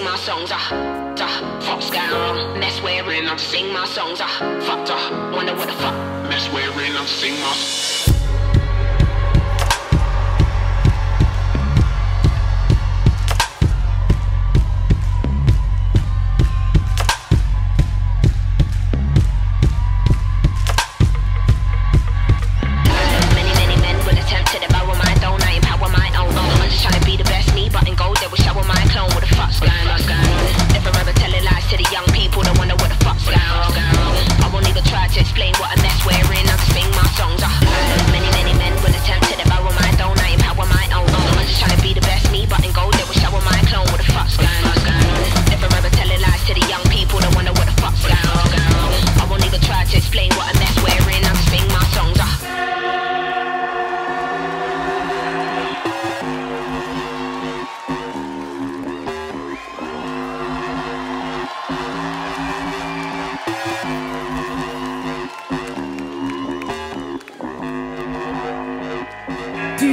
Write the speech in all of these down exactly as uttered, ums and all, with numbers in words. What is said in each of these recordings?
sing my songs, ah, ah, fuck's going on, mess wearing, I'm sing my songs, ah, fuck, ah, wonder what the fuck, mess wearing, I'm sing my songs.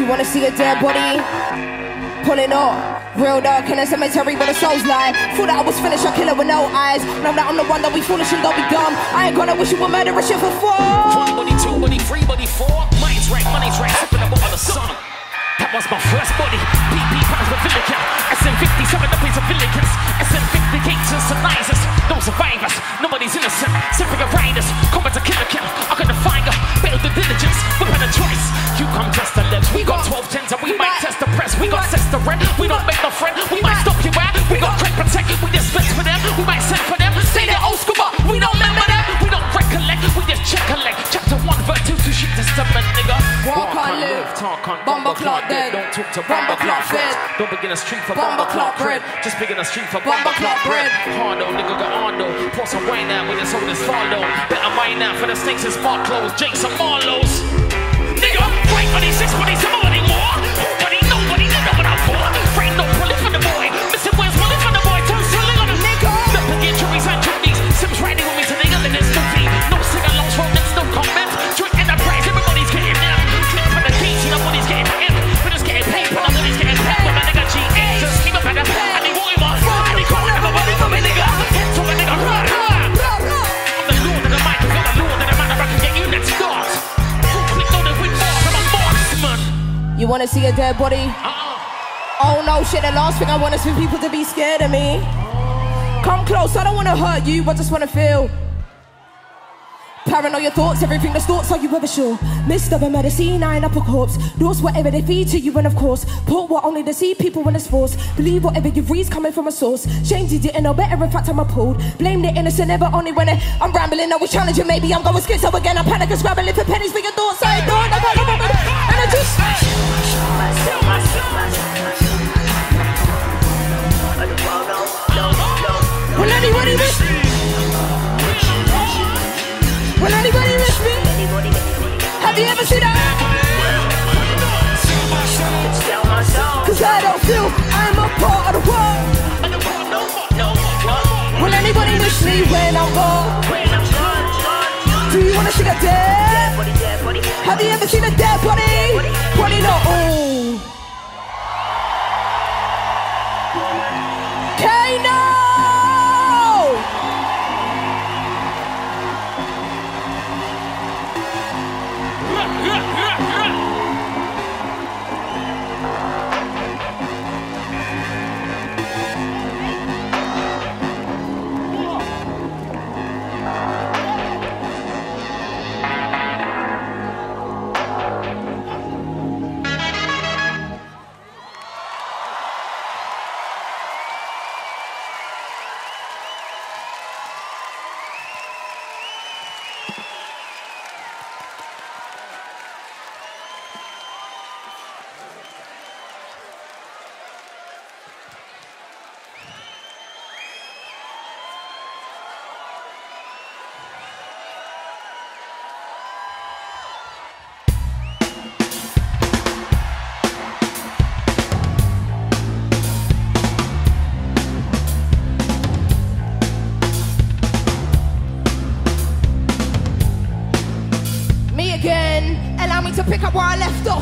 Wanna see a dead body? Pulling off, real dark in a cemetery where the souls lie. Thought that I was finished, a killer with no eyes. Know that I'm the one that we foolish and don't be dumb. I ain't gonna wish you were murderous shit for four. One body, two body, three body, four. Mine's right, money's right, sipping up over the sun. That was my first body. P P pounds with Villicans. S M fifty, some of the place of Villicans. S M fifty gates and survivors. No survivors, nobody's innocent. Sipping of riders, combat's a killer kill. I couldn't find her, failed the diligence. We've had a choice, you come test the lips. We got twelve tens and we, we might test the press. We, we got six to rent, we don't make no friend. We, we might stop you out, we, we got crack protect. We dispense for them, we might send for them. Say they're old school, but we don't remember them. We don't recollect, we just check collect. Chapter one, verse two, two shit to step and nigga. Walk on live, talk on bomber clock dead. Don't talk to bomber clock fed. Don't begin a street for bomber clock bread. Just begin a street for bomber clock bread. Hard though, nigga got on though. Pour some wine now when it's all this far though. Better mine now for the snakes and smart clothes. Jakes and Marlowe's. Nigga, right money, six money, seven money more. Nobody, nobody, you know what I'm for. Right, no bullet for the boy. Missing words, bullet for the boy. Turn selling on a nigga. Nothing get juries and juries. Sims riding with me to nigga, and it's goofy. No sing alongs, well, that's no comment. Drink enterprise, everybody's getting them. Click for the gates, and nobody's getting him. We're just getting paid, but nobody's getting paid. But my nigga G A just keep up at the and they want him on. And they call everybody for me, nigga. Hit to a nigga, run, run. I'm the lord of the mic, I'm the lord of the man, I reckon get units got. You wanna see a dead body? Uh-uh. Oh no shit, the last thing I want is for people to be scared of me. Come close, I don't wanna hurt you, I just wanna feel. Paranoia thoughts, everything distorts, are you ever sure? Missed of a murder scene, eyeing up a corpse. Doors whatever they feed to you, and of course, port what only to see people when it's forced. Believe whatever you read's coming from a source. Shame you didn't know better, in fact I'm appalled. Blame the innocent, never only when it, I'm rambling, always challenging, maybe I'm going schizo again. I panic and scrabbling for pennies for your thoughts, I ain't done, I got no moment. And I just... Will anybody miss me? Will anybody miss me? Have you ever seen that? Cause I don't feel I'm a part of the world. Will anybody miss me when I'm gone? Do you wanna see a dead body? Have you ever seen a dead body? Body not all. Kano! To pick up where I left off,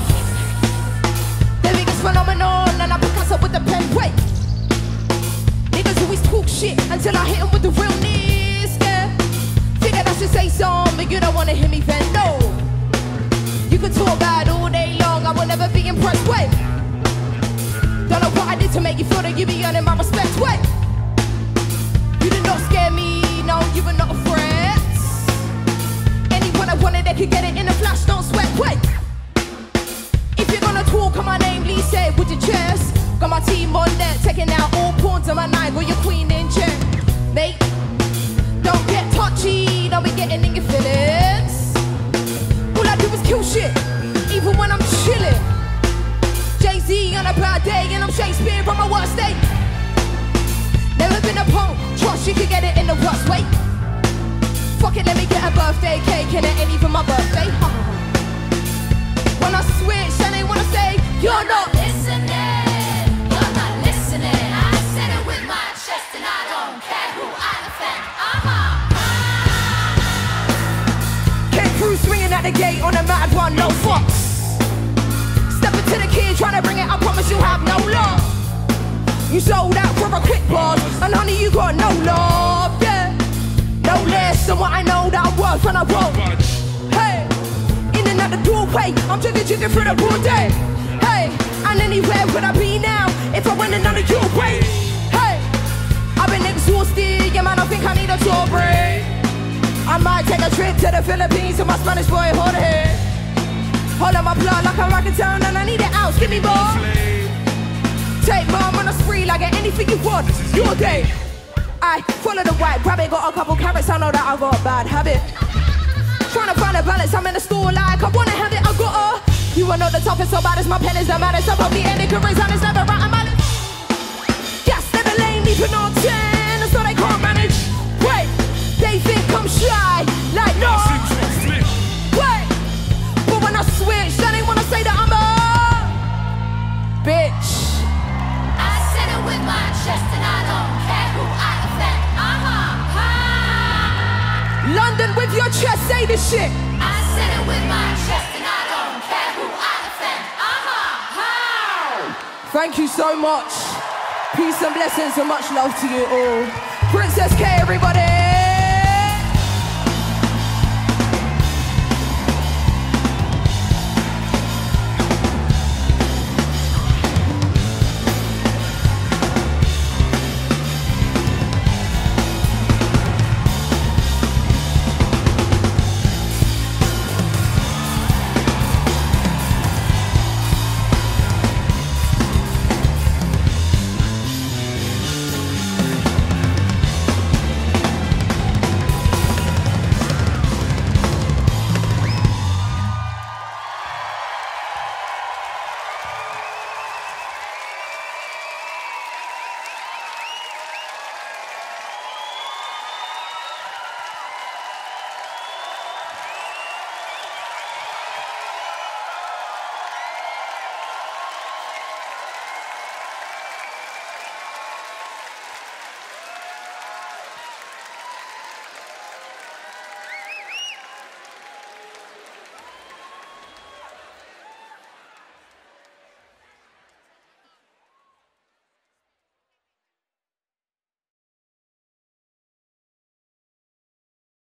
the biggest phenomenon, and I pick us up with the pen. Wait, niggas always talk shit until I hit them with the realness, yeah. Figure I should say something, you don't wanna hear me vent, no. You can talk about it all day long, I will never be impressed with. Don't know what I did to make you feel that you be earning my respect with. You did not scare me, no, you were not a threat. Anyone I wanted, they could get it in a flash, don't sweat, wait. If you're gonna talk on my name, please say it with your chest. Got my team on net, taking out all pawns on my knife with your queen in check, mate. Don't get touchy, don't be getting in your feelings. All I do is kill shit, even when I'm chilling. Jay-Z on a bad day, and I'm Shakespeare on my worst day. Never been a punk, trust you could get it in the worst way. Fuck it, let me get a birthday cake, and it ain't even my birthday. When I switch, and they wanna say, you're not listening. The gate on a mad one, no fucks. Step into the kid, trying to bring it, I promise you have no love. You sold out for a quick buzz, and honey, you got no love, yeah. No less than what I know that I'm worth, and I won't. Hey, in and out the doorway, I'm drinking chicken through the broad day. Hey, and anywhere would I be now if I went another your way? Hey, I've been exhausted, yeah man, I think I need a tour break. I might take a trip to the Philippines with my Spanish boy, hold it. Hold on my blood like a rocket town and I need it out, give me more. Take mom on a spree like anything you want, your day. I follow the white rabbit, got a couple carrots, I know that I got a bad habit. Trying to find a balance, I'm in the store like I wanna have it, I got a. You are not the toughest, so bad as my pen is the maddest. I'll be any good reason, it's never right, I'm out of. Yes, never lane, even on ten, so they can't manage. Wait. They think I'm shy, like no. Wait, but when I switch, they didn't wanna say that I'm a bitch. I said it with my chest and I don't care who I offend. I'm a high. London with your chest, say this shit. I said it with my chest and I don't care who I offend. I'm a high. Thank you so much. Peace and blessings and much love to you all. Princess K, everybody.